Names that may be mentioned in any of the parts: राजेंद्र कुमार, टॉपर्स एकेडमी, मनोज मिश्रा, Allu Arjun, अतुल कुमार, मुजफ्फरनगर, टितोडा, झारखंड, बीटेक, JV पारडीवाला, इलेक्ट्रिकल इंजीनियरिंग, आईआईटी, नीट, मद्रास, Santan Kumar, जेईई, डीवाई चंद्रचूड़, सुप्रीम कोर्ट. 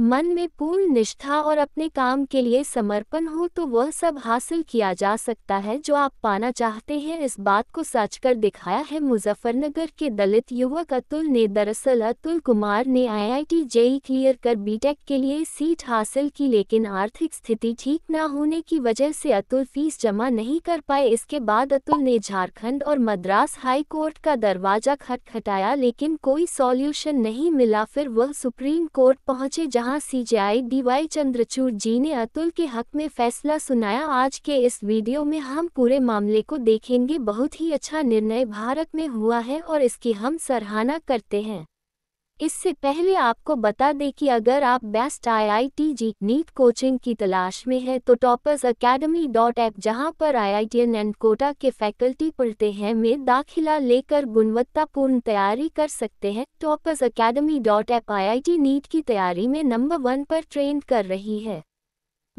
मन में पूर्ण निष्ठा और अपने काम के लिए समर्पण हो तो वह सब हासिल किया जा सकता है जो आप पाना चाहते हैं। इस बात को सच कर दिखाया है मुजफ्फरनगर के दलित युवक अतुल ने। दरअसल अतुल कुमार ने आईआईटी जेईई क्लियर कर बीटेक के लिए सीट हासिल की, लेकिन आर्थिक स्थिति ठीक न होने की वजह से अतुल फीस जमा नहीं कर पाए। इसके बाद अतुल ने झारखंड और मद्रास हाई कोर्ट का दरवाजा खटखटाया, लेकिन कोई सॉल्यूशन नहीं मिला। फिर वह सुप्रीम कोर्ट पहुंचे, जहां सीजेआई डीवाई चंद्रचूड़ जी ने अतुल के हक में फैसला सुनाया। आज के इस वीडियो में हम पूरे मामले को देखेंगे। बहुत ही अच्छा निर्णय भारत में हुआ है और इसकी हम सराहना करते हैं। इससे पहले आपको बता दें कि अगर आप best आईआईटी JEE नीट coaching की तलाश में है तो टॉपर्स एकेडमी .app, जहां पर आईआईटीएन एंड कोटा के फैकल्टी पढ़ते हैं, में दाखिला लेकर गुणवत्तापूर्ण तैयारी कर सकते हैं। टॉपर्स एकेडमी .app आईआईटी नीट की तैयारी में नंबर 1 पर ट्रेंड कर रही है।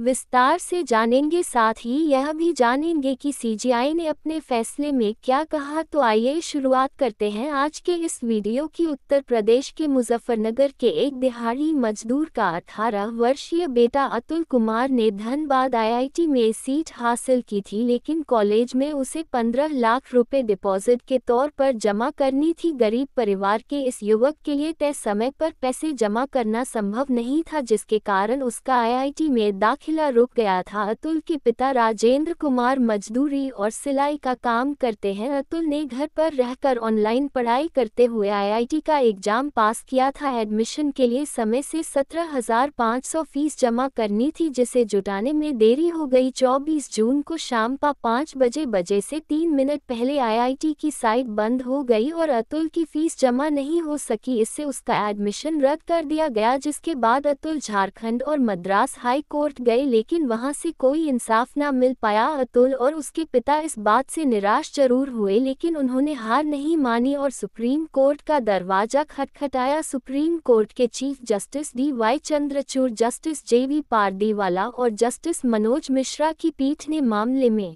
विस्तार से जानेंगे, साथ ही यह भी जानेंगे कि सीजीआई ने अपने फैसले में क्या कहा। तो आइए शुरुआत करते हैं आज के इस वीडियो की। उत्तर प्रदेश के मुजफ्फरनगर के एक दिहाड़ी मजदूर का 18 वर्षीय बेटा अतुल कुमार ने धनबाद आईआईटी में सीट हासिल की थी, लेकिन कॉलेज में उसे 15 लाख रुपए डिपॉजिट के तौर पर जमा करनी थी। गरीब परिवार के इस युवक के लिए तय समय पर पैसे जमा करना संभव नहीं था, जिसके कारण उसका आईआईटी में दाखिला रुक गया था। अतुल के पिता राजेंद्र कुमार मजदूरी और सिलाई का काम करते हैं। अतुल ने घर पर रहकर ऑनलाइन पढ़ाई करते हुए आईआईटी का एग्जाम पास किया था। एडमिशन के लिए समय से 17,500 फीस जमा करनी थी, जिसे जुटाने में देरी हो गई। 24 जून को शाम 5 बजे से 3 मिनट पहले आईआईटी की साइट बंद हो गई और अतुल की फीस जमा नहीं हो सकी। इससे उसका एडमिशन रद्द कर दिया गया, जिसके बाद अतुल झारखंड और मद्रास हाई कोर्ट गए, लेकिन वहां से कोई इंसाफ ना मिल पाया। अतुल और उसके पिता इस बात से निराश जरूर हुए, लेकिन उन्होंने हार नहीं मानी और सुप्रीम कोर्ट का दरवाजा खटखटाया। सुप्रीम कोर्ट के chief justice डीवाई चंद्रचूड़, justice JV पारडीवाला और जस्टिस मनोज मिश्रा की पीठ ने मामले में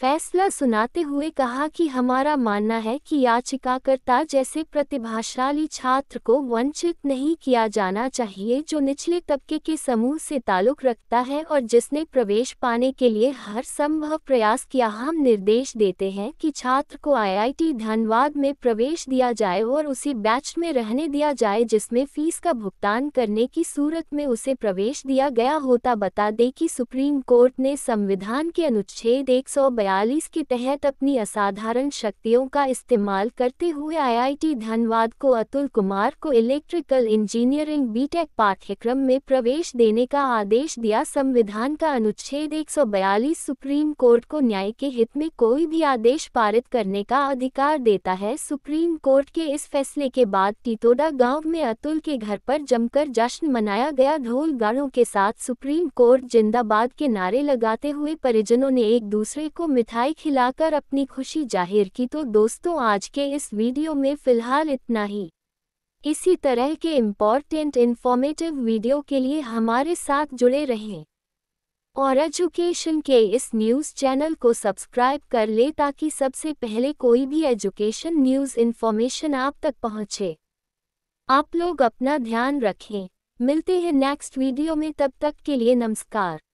फैसला सुनाते हुए कहा कि हमारा मानना है कि याचिकाकर्ता जैसे प्रतिभाशाली छात्र को वंचित नहीं किया जाना चाहिए, जो निचले तबके के समूह से ताल्लुक़ रखता है और जिसने प्रवेश पाने के लिए हर संभव प्रयास किया। हम निर्देश देते हैं कि छात्र को आईआईटी धनबाद में प्रवेश दिया जाए और उसी बैच में रहने दिया जाए जिसमें फीस का भुगतान करने की सूरत में उसे प्रवेश दिया गया होता। बता दें कि सुप्रीम कोर्ट ने संविधान के अनुच्छेद 142 के तहत अपनी असाधारण शक्तियों का इस्तेमाल करते हुए आईआईटी धनबाद को अतुल कुमार को इलेक्ट्रिकल इंजीनियरिंग बीटेक पाठ्यक्रम में प्रवेश देने का आदेश दिया। संविधान का अनुच्छेद 142 सुप्रीम कोर्ट को न्याय के हित में कोई भी आदेश पारित करने का अधिकार देता है। सुप्रीम कोर्ट के इस फैसले के बाद टितोडा गाँव में अतुल के घर पर जमकर जश्न मनाया गया। ढोल गाड़ों के साथ सुप्रीम कोर्ट जिंदाबाद के नारे लगाते हुए परिजनों ने एक दूसरे को मिठाई खिलाकर अपनी खुशी जाहिर की। तो दोस्तों, आज के इस वीडियो में फिलहाल इतना ही। इसी तरह के इम्पोर्टेंट इन्फॉर्मेटिव वीडियो के लिए हमारे साथ जुड़े रहें और एजुकेशन के इस न्यूज़ चैनल को सब्सक्राइब कर लें, ताकि सबसे पहले कोई भी एजुकेशन न्यूज़ इन्फॉर्मेशन आप तक पहुंचे। आप लोग अपना ध्यान रखें। मिलते हैं नेक्स्ट वीडियो में, तब तक के लिए नमस्कार।